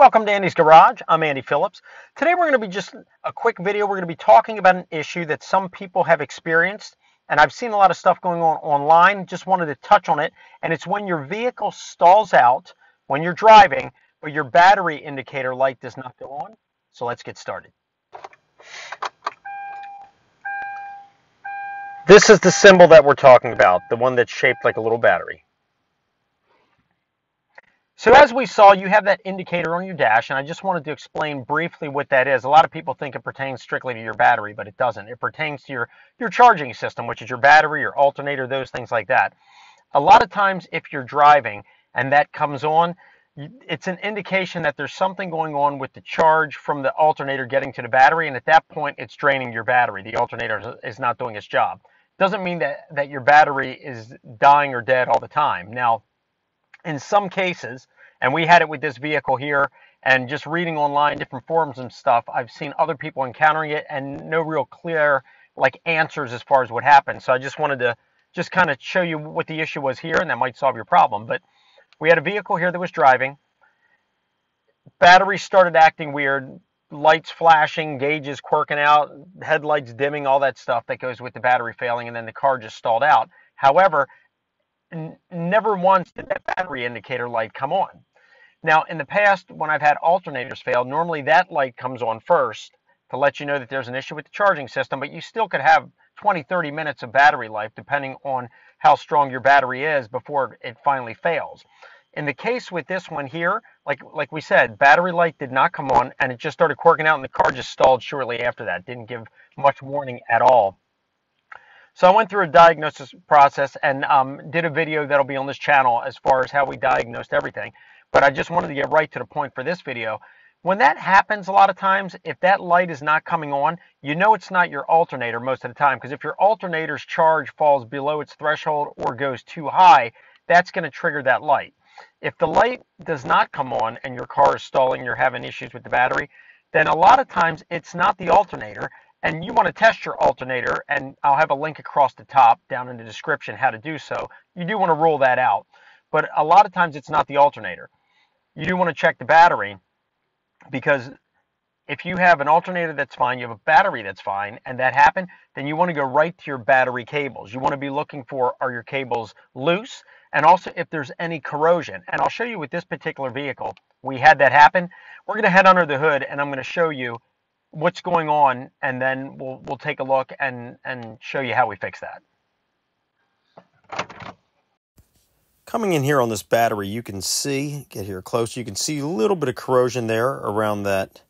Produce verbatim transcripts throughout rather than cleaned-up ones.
Welcome to Andy's Garage. I'm Andy Phillips. Today we're going to be just a quick video. We're going to be talking about an issue that some people have experienced, and I've seen a lot of stuff going on online. Just wanted to touch on it, and it's when your vehicle stalls out when you're driving, but your battery indicator light does not go on. So let's get started. This is the symbol that we're talking about, the one that's shaped like a little battery. So as we saw, you have that indicator on your dash, and I just wanted to explain briefly what that is. A lot of people think it pertains strictly to your battery, but it doesn't. It pertains to your, your charging system, which is your battery, your alternator, those things like that. A lot of times if you're driving and that comes on, it's an indication that there's something going on with the charge from the alternator getting to the battery, and at that point it's draining your battery. The alternator is not doing its job. Doesn't mean that, that your battery is dying or dead all the time. Now, in some cases, and we had it with this vehicle here, and just reading online different forums and stuff, I've seen other people encountering it and no real clear like answers as far as what happened. So I just wanted to just kind of show you what the issue was here, and that might solve your problem. But we had a vehicle here that was driving. Battery started acting weird, lights flashing, gauges quirking out, headlights dimming, all that stuff that goes with the battery failing, and then the car just stalled out. However, never once did that battery indicator light come on. Now, in the past, when I've had alternators fail, normally that light comes on first to let you know that there's an issue with the charging system, but you still could have twenty, thirty minutes of battery life, depending on how strong your battery is before it finally fails. In the case with this one here, like, like we said, battery light did not come on, and it just started quirking out, and the car just stalled shortly after that. Didn't give much warning at all. So I went through a diagnosis process and um, did a video that'll be on this channel as far as how we diagnosed everything. But I just wanted to get right to the point for this video. When that happens a lot of times, if that light is not coming on, you know it's not your alternator most of the time. Because if your alternator's charge falls below its threshold or goes too high, that's going to trigger that light. If the light does not come on and your car is stalling, you're having issues with the battery, then a lot of times it's not the alternator. And you want to test your alternator, and I'll have a link across the top down in the description how to do so. You do want to rule that out, but a lot of times it's not the alternator. You do want to check the battery, because if you have an alternator that's fine, you have a battery that's fine, and that happened, then you want to go right to your battery cables. You want to be looking for, are your cables loose, and also if there's any corrosion. And I'll show you with this particular vehicle, we had that happen. We're going to head under the hood, and I'm going to show you what's going on, and then we'll we'll take a look and and show you how we fix that. Coming in here on this battery, you can see, get here close, you can see a little bit of corrosion there around that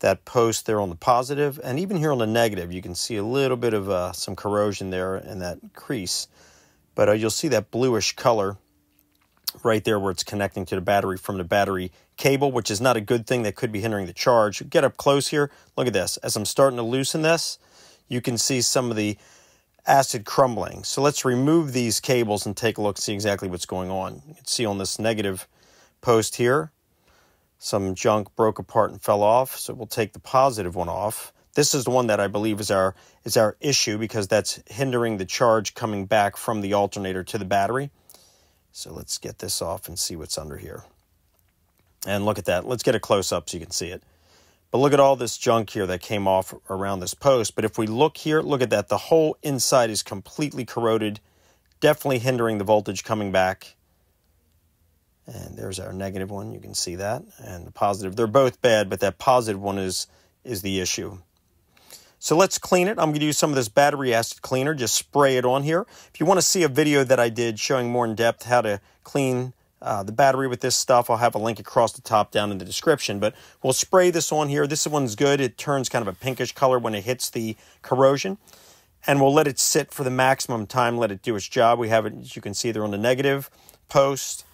that post there on the positive, and even here on the negative you can see a little bit of uh, some corrosion there in that crease. But uh, you'll see that bluish color right there where it's connecting to the battery from the battery cable, which is not a good thing. That could be hindering the charge. Get up close here. Look at this. As I'm starting to loosen this, you can see some of the acid crumbling. So let's remove these cables and take a look, see exactly what's going on. You can see on this negative post here, some junk broke apart and fell off. So we'll take the positive one off. This is the one that I believe is our, is our issue, because that's hindering the charge coming back from the alternator to the battery. So let's get this off and see what's under here. And look at that. Let's get a close-up so you can see it. But look at all this junk here that came off around this post. But if we look here, look at that. The whole inside is completely corroded, definitely hindering the voltage coming back. And there's our negative one. You can see that. And the positive. They're both bad, but that positive one is, is the issue. So let's clean it. I'm going to use some of this battery acid cleaner. Just spray it on here. If you want to see a video that I did showing more in depth how to clean uh, the battery with this stuff, I'll have a link across the top down in the description. But we'll spray this on here. This one's good. It turns kind of a pinkish color when it hits the corrosion. And we'll let it sit for the maximum time, let it do its job. We have it, as you can see, there on the negative post,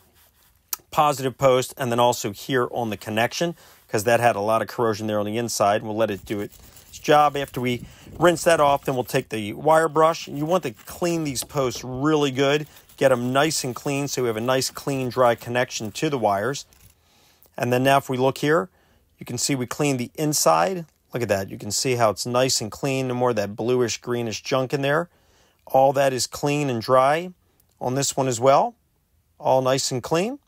positive post, and then also here on the connection, because that had a lot of corrosion there on the inside. We'll let it do it. Job after we rinse that off, then we'll take the wire brush. You want to clean these posts really good, get them nice and clean, so we have a nice clean dry connection to the wires. And then now if we look here, you can see we clean the inside. Look at that. You can see how it's nice and clean. No more of that bluish greenish junk in there. All that is clean and dry on this one as well, all nice and clean.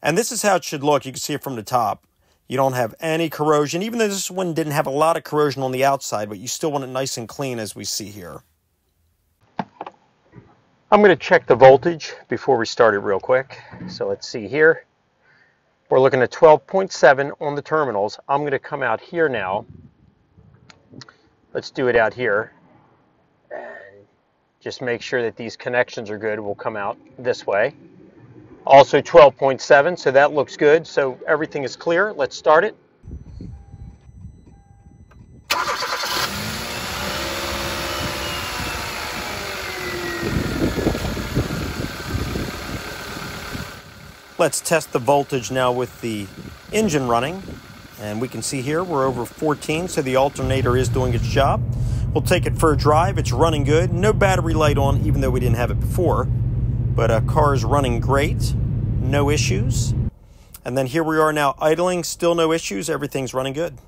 And this is how it should look. You can see it from the top. You don't have any corrosion, even though this one didn't have a lot of corrosion on the outside, but you still want it nice and clean as we see here. I'm going to check the voltage before we start it real quick. So let's see here. We're looking at twelve point seven on the terminals. I'm going to come out here now. Let's do it out here. And just make sure that these connections are good. We'll come out this way. Also twelve point seven, so that looks good. So everything is clear. Let's start it. Let's test the voltage now with the engine running. And we can see here we're over fourteen, so the alternator is doing its job. We'll take it for a drive. It's running good. No battery light on, even though we didn't have it before. But a car is running great. No issues. And then here we are now idling. Still no issues. Everything's running good.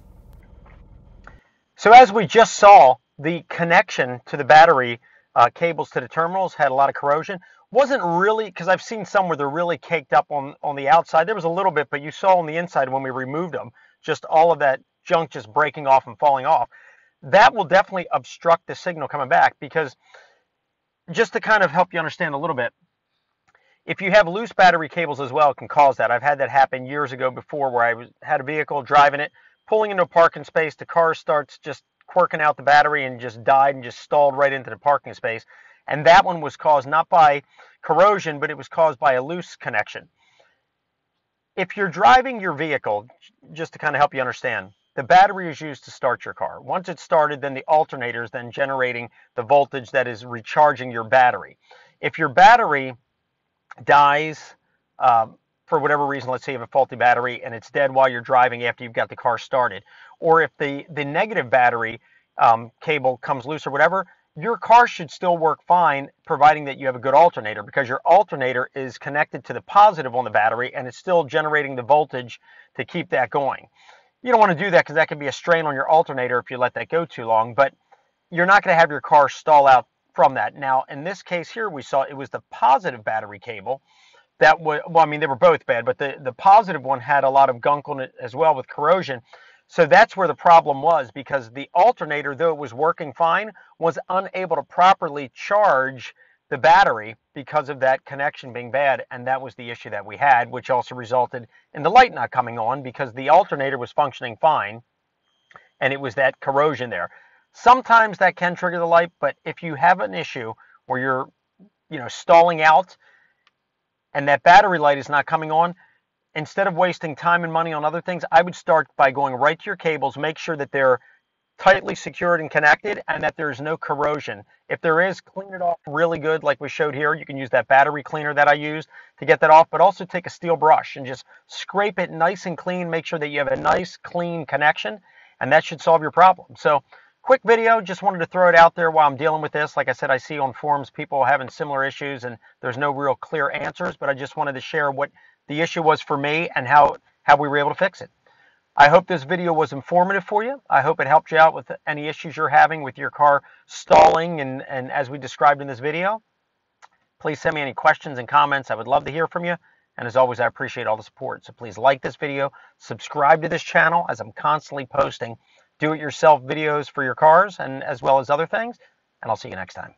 So as we just saw, the connection to the battery uh, cables to the terminals had a lot of corrosion. Wasn't really, because I've seen some where they're really caked up on, on the outside. There was a little bit, but you saw on the inside when we removed them, just all of that junk just breaking off and falling off. That will definitely obstruct the signal coming back, because just to kind of help you understand a little bit, if you have loose battery cables as well, it can cause that. I've had that happen years ago before, where I was, had a vehicle driving it, pulling into a parking space, the car starts just quirking out the battery and just died and just stalled right into the parking space. And that one was caused not by corrosion, but it was caused by a loose connection. If you're driving your vehicle, just to kind of help you understand, the battery is used to start your car. Once it's started, then the alternator is then generating the voltage that is recharging your battery. If your battery dies um, for whatever reason, let's say you have a faulty battery and it's dead while you're driving after you've got the car started, or if the, the negative battery um, cable comes loose or whatever, your car should still work fine, providing that you have a good alternator, because your alternator is connected to the positive on the battery and it's still generating the voltage to keep that going. You don't want to do that, because that could be a strain on your alternator if you let that go too long, but you're not going to have your car stall out from that. Now, in this case here, we saw it was the positive battery cable that was, well, I mean, they were both bad, but the, the positive one had a lot of gunk on it as well with corrosion. So that's where the problem was, because the alternator, though it was working fine, was unable to properly charge the battery because of that connection being bad. And that was the issue that we had, which also resulted in the light not coming on, because the alternator was functioning fine and it was that corrosion there. Sometimes that can trigger the light, but if you have an issue where you're, you know, stalling out and that battery light is not coming on, instead of wasting time and money on other things, I would start by going right to your cables, make sure that they're tightly secured and connected and that there's no corrosion. If there is, clean it off really good like we showed here. You can use that battery cleaner that I used to get that off, but also take a steel brush and just scrape it nice and clean. Make sure that you have a nice, clean connection, and that should solve your problem. So quick video, just wanted to throw it out there while I'm dealing with this. Like I said, I see on forums people having similar issues, and there's no real clear answers, but I just wanted to share what the issue was for me and how, how we were able to fix it. I hope this video was informative for you. I hope it helped you out with any issues you're having with your car stalling and, and as we described in this video. Please send me any questions and comments. I would love to hear from you. And as always, I appreciate all the support. So please like this video, subscribe to this channel, as I'm constantly posting do-it-yourself videos for your cars and as well as other things. And I'll see you next time.